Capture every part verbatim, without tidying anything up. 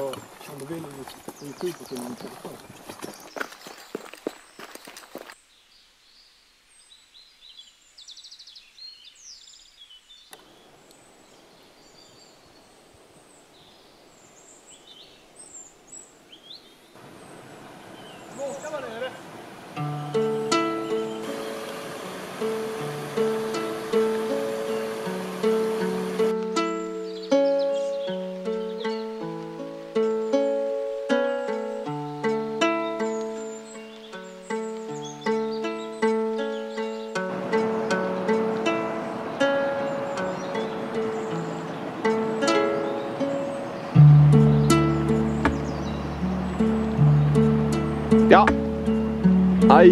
or on the building which we people can enter the front. Ja. Ai.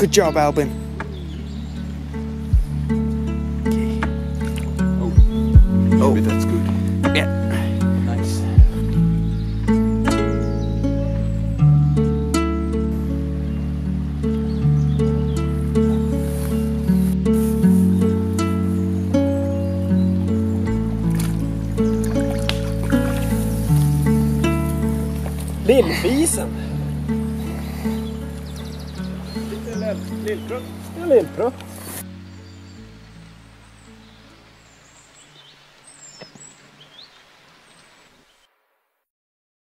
Good job, Albin. Okay. Oh, oh, maybe that's good. Yeah. Nice. Lillfisen. Lillprutt. Ja, lillprutt.